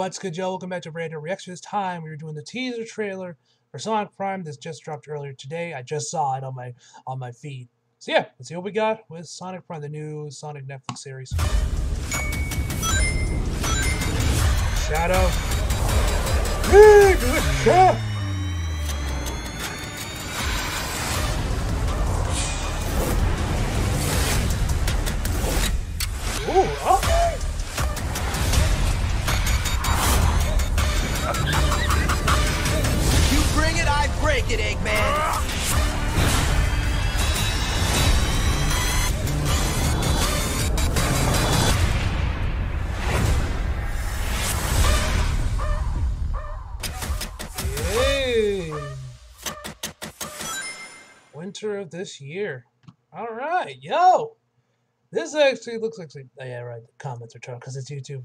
What's good, y'all? Welcome back to Brandon Reacts. This time we were doing the teaser trailer for Sonic Prime that's just dropped earlier today. I just saw it on my feed. So yeah, let's see what we got with Sonic Prime, the new Sonic Netflix series. Shadow. Hey, good shot. Ooh, okay. You bring it, I break it, Eggman. Winter of this year. All right, yo. This actually looks like. Oh yeah, right. The comments are tough because it's YouTube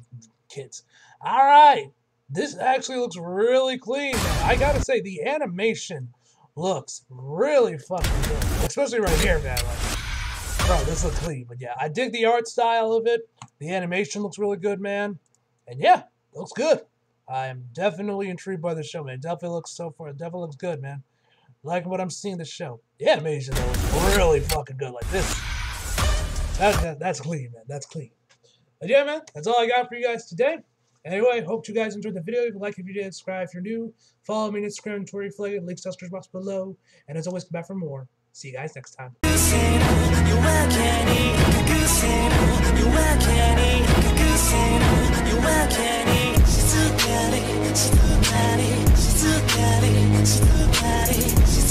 kids. All right. This actually looks really clean. I gotta say, the animation looks really fucking good, especially right here, man. Like, bro, this looks clean. But yeah, I dig the art style of it. The animation looks really good, man. And yeah, looks good. I am definitely intrigued by the show, man. It definitely looks so far. It definitely looks good, man. Like what I'm seeing the show. The animation though is really fucking good. Like this. That's clean, man. That's clean. But yeah, man, that's all I got for you guys today. Anyway, hope you guys enjoyed the video. If you like, if you did, subscribe if you're new. Follow me on Instagram, Tori Flay. Links to the description box below. And as always, come back for more. See you guys next time. She's